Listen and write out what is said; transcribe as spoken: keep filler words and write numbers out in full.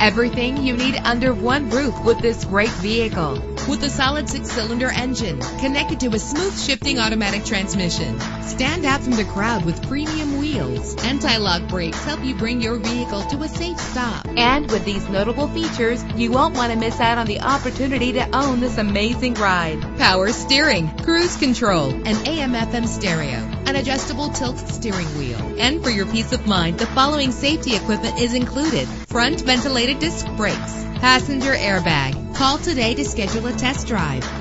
Everything you need under one roof with this great vehicle. With a solid six-cylinder engine connected to a smooth shifting automatic transmission. Stand out from the crowd with premium wheels. Anti-lock brakes help you bring your vehicle to a safe stop. And with these notable features, you won't want to miss out on the opportunity to own this amazing ride. Power steering, cruise control, and A M F M stereo. An adjustable tilt steering wheel. And for your peace of mind, the following safety equipment is included: front ventilated disc brakes, passenger airbag. Call today to schedule a test drive.